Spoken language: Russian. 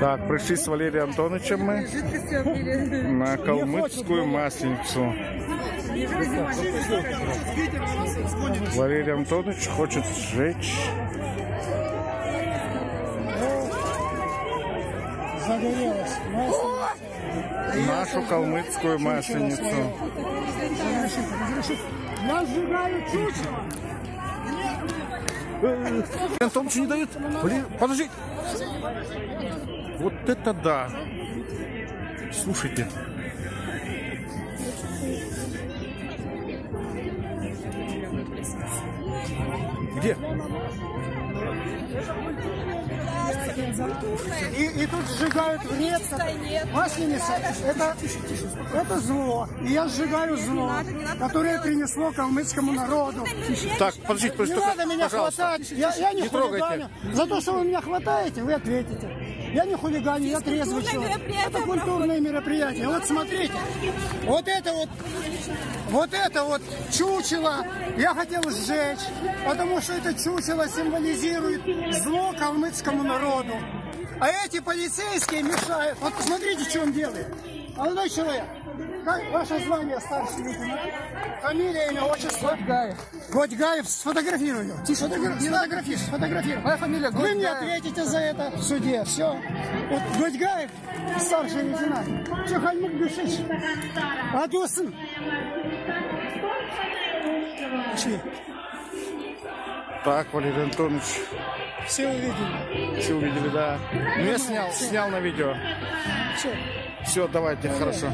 Так, пришли с Валерием Антоновичем мы на калмыцкую Масленицу. Валерий Антонович хочет сжечь. Загорелась нашу калмыцкую Масленицу. Нас сжигают чучело. Антоновичу не дают. Блин, подожди. Вот это да. Слушайте. Где? И тут сжигают вред. Масленица – это зло. И я сжигаю зло, которое принесло калмыцкому народу. Так, подождите, не надо меня хватать. Я не хулиганю. За то, что вы меня хватаете, вы ответите. Я не хулиганю, я трезвый человек. Это культурное мероприятие. Вот смотрите. Вот это вот чучело я хотел сжечь, потому что это чучело символизирует зло калмыцкому народу. А эти полицейские мешают. Вот посмотрите, что он делает. Молодой человек, как ваше звание, старший лейтенант? Фамилия, имя, отчество? Годьгаев. Годьгаев, сфотографируй его. Тише, сфотографируй. Моя фамилия Годьгаев. Вы мне ответите за это в суде. Все. Вот Годьгаев, старший лейтенант. Че, хальмык дышишь? Адусын. Пошли. Так, Валерий Антонович. Все увидели. Все увидели, да. Я снял на видео. Все, давайте, хорошо.